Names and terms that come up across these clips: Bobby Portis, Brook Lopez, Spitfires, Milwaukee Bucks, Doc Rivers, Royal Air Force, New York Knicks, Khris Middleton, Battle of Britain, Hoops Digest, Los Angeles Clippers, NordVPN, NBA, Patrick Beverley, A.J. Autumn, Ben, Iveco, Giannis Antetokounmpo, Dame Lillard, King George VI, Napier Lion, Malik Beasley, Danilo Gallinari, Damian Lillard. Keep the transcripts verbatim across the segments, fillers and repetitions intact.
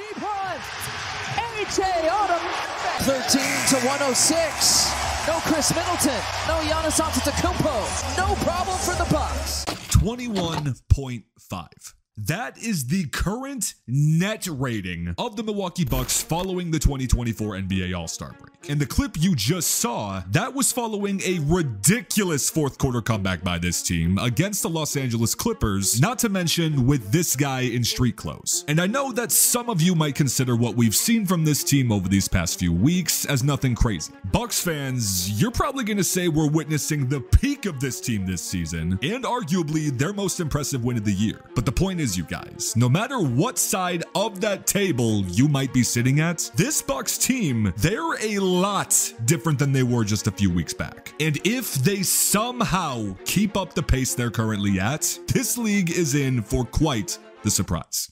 He runs. A J. Autumn. thirteen to one oh six. No Khris Middleton. No Giannis Antetokounmpo. No problem for the Bucks. twenty-one point five. That is the current net rating of the Milwaukee Bucks following the twenty twenty-four N B A All-Star break. And the clip you just saw, that was following a ridiculous fourth quarter comeback by this team against the Los Angeles Clippers, not to mention with this guy in street clothes. And I know that some of you might consider what we've seen from this team over these past few weeks as nothing crazy. Bucks fans, you're probably going to say we're witnessing the peak of this team this season and arguably their most impressive win of the year. But the point is, you guys, no matter what side of that table you might be sitting at, this Bucks team, they're a lot different than they were just a few weeks back. And if they somehow keep up the pace they're currently at, this league is in for quite the surprise.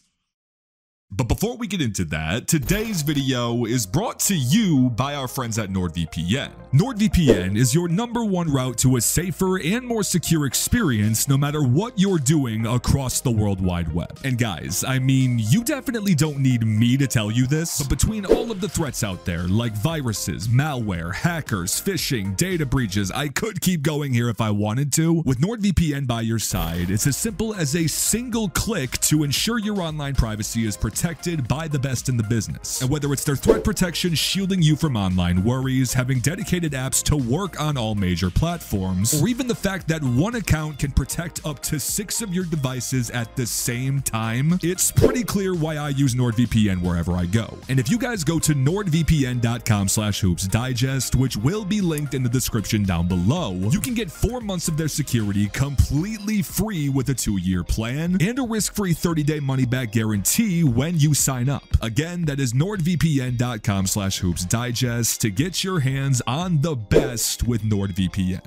But before we get into that, today's video is brought to you by our friends at NordVPN. NordVPN is your number one route to a safer and more secure experience no matter what you're doing across the World Wide Web. And guys, I mean, you definitely don't need me to tell you this, but between all of the threats out there like viruses, malware, hackers, phishing, data breaches, I could keep going here if I wanted to. With NordVPN by your side, it's as simple as a single click to ensure your online privacy is protected. Protected by the best in the business. And whether it's their threat protection shielding you from online worries, having dedicated apps to work on all major platforms, or even the fact that one account can protect up to six of your devices at the same time, it's pretty clear why I use NordVPN wherever I go. And if you guys go to nord V P N dot com slash hoops digest, which will be linked in the description down below, you can get four months of their security completely free with a two-year plan and a risk-free thirty-day money-back guarantee when you sign up. Again, that is nord V P N dot com slash hoops digest to get your hands on the best with NordVPN.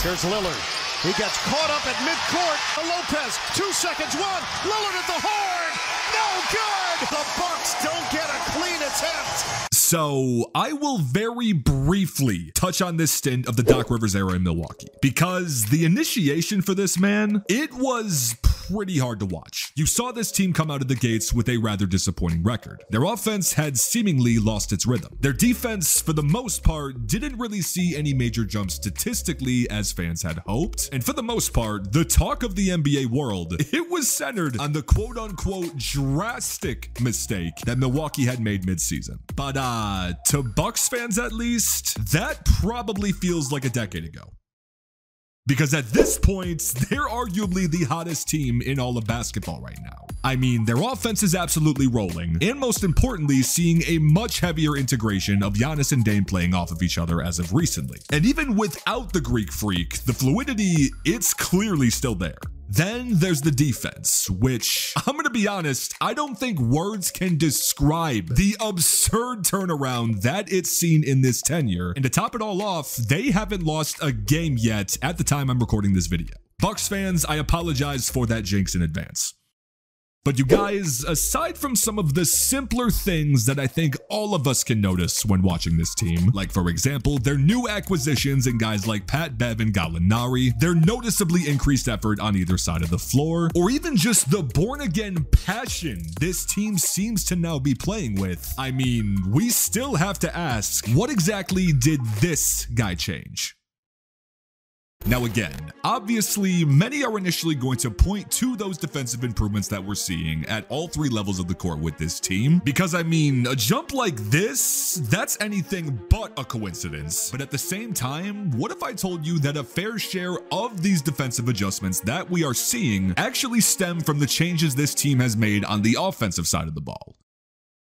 Here's Lillard. He gets caught up at midcourt. Lopez, two seconds, one. Lillard at the horn. No good. The Bucks don't get a clean attempt. So I will very briefly touch on this stint of the Doc Rivers era in Milwaukee, because the initiation for this man, it was pretty hard to watch. You saw this team come out of the gates with a rather disappointing record. Their offense had seemingly lost its rhythm. Their defense, for the most part, didn't really see any major jumps statistically as fans had hoped. And for the most part, the talk of the N B A world, it was centered on the quote-unquote drastic mistake that Milwaukee had made midseason. But uh, to Bucks fans at least, that probably feels like a decade ago. Because at this point, they're arguably the hottest team in all of basketball right now. I mean, their offense is absolutely rolling, and most importantly, seeing a much heavier integration of Giannis and Dame playing off of each other as of recently. And even without the Greek Freak, the fluidity, it's clearly still there. Then there's the defense, which, I'm going to be honest, I don't think words can describe the absurd turnaround that it's seen in this tenure. And to top it all off, they haven't lost a game yet at the time I'm recording this video. Bucks fans, I apologize for that jinx in advance. But you guys, aside from some of the simpler things that I think all of us can notice when watching this team, like for example, their new acquisitions and guys like Pat Bev and Gallinari, their noticeably increased effort on either side of the floor, or even just the born-again passion this team seems to now be playing with, I mean, we still have to ask, what exactly did this guy change? Now again, obviously, many are initially going to point to those defensive improvements that we're seeing at all three levels of the court with this team, because I mean, a jump like this, that's anything but a coincidence. But at the same time, what if I told you that a fair share of these defensive adjustments that we are seeing actually stem from the changes this team has made on the offensive side of the ball?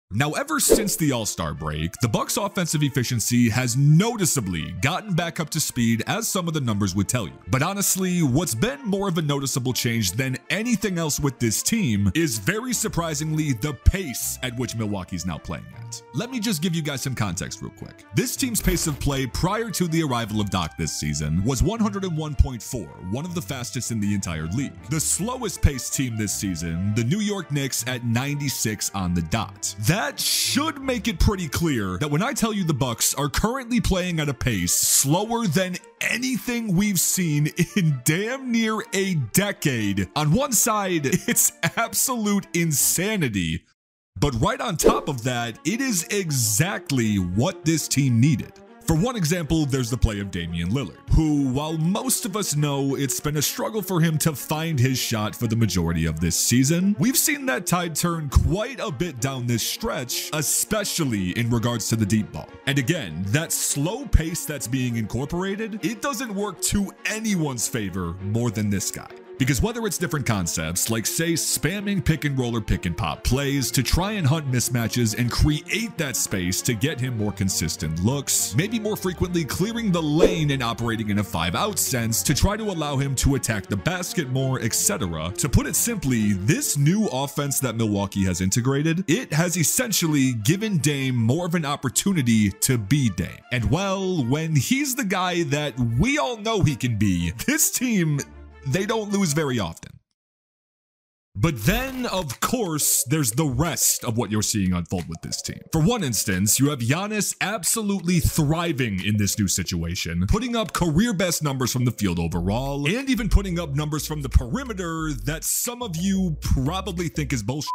Now, ever since the All-Star break, the Bucks' offensive efficiency has noticeably gotten back up to speed, as some of the numbers would tell you. But honestly, what's been more of a noticeable change than anything else with this team is, very surprisingly, the pace at which Milwaukee's now playing at. Let me just give you guys some context real quick. This team's pace of play prior to the arrival of Doc this season was one oh one point four, one of the fastest in the entire league. The slowest-paced team this season, the New York Knicks, at ninety-six on the dot. That That should make it pretty clear that when I tell you the Bucks are currently playing at a pace slower than anything we've seen in damn near a decade. On one side, it's absolute insanity. But right on top of that, it is exactly what this team needed. For one example, there's the play of Damian Lillard, who, while most of us know it's been a struggle for him to find his shot for the majority of this season, we've seen that tide turn quite a bit down this stretch, especially in regards to the deep ball. And again, that slow pace that's being incorporated, it doesn't work to anyone's favor more than this guy. Because whether it's different concepts, like say spamming pick and roll or pick and pop plays to try and hunt mismatches and create that space to get him more consistent looks, maybe more frequently clearing the lane and operating in a five out sense to try to allow him to attack the basket more, et cetera. To put it simply, this new offense that Milwaukee has integrated, it has essentially given Dame more of an opportunity to be Dame. And well, when he's the guy that we all know he can be, this team, they don't lose very often. But then, of course, there's the rest of what you're seeing unfold with this team. For one instance, you have Giannis absolutely thriving in this new situation, putting up career best numbers from the field overall, and even putting up numbers from the perimeter that some of you probably think is bullshit.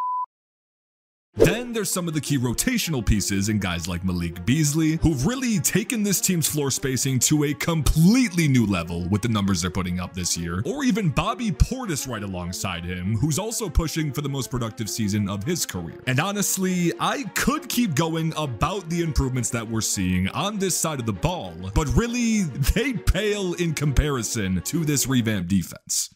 Then there's some of the key rotational pieces in guys like Malik Beasley, who've really taken this team's floor spacing to a completely new level with the numbers they're putting up this year, or even Bobby Portis right alongside him, who's also pushing for the most productive season of his career. And honestly, I could keep going about the improvements that we're seeing on this side of the ball, but really, they pale in comparison to this revamped defense.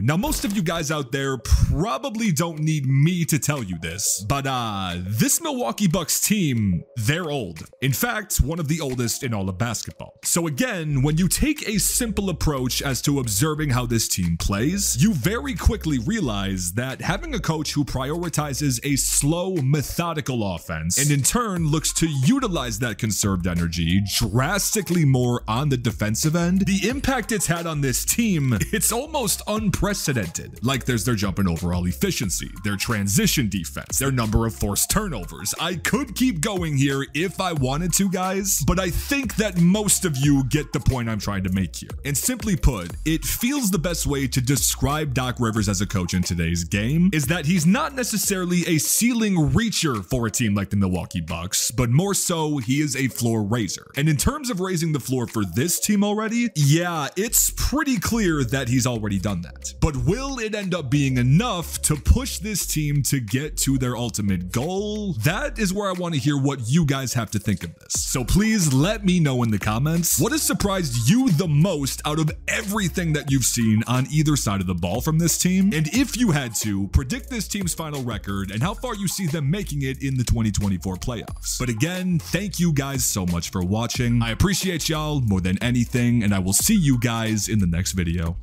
Now, most of you guys out there probably don't need me to tell you this, but uh, this Milwaukee Bucks team, they're old. In fact, one of the oldest in all of basketball. So again, when you take a simple approach as to observing how this team plays, you very quickly realize that having a coach who prioritizes a slow, methodical offense, and in turn looks to utilize that conserved energy drastically more on the defensive end, the impact it's had on this team, it's almost unprecedented. Precedented. Like there's their jump in overall efficiency, their transition defense, their number of forced turnovers. I could keep going here if I wanted to, guys, but I think that most of you get the point I'm trying to make here. And simply put, it feels the best way to describe Doc Rivers as a coach in today's game is that he's not necessarily a ceiling reacher for a team like the Milwaukee Bucks, but more so he is a floor raiser. And in terms of raising the floor for this team already, yeah, it's pretty clear that he's already done that. But will it end up being enough to push this team to get to their ultimate goal? That is where I want to hear what you guys have to think of this. So please let me know in the comments, what has surprised you the most out of everything that you've seen on either side of the ball from this team? And if you had to, predict this team's final record and how far you see them making it in the twenty twenty-four playoffs. But again, thank you guys so much for watching. I appreciate y'all more than anything, and I will see you guys in the next video.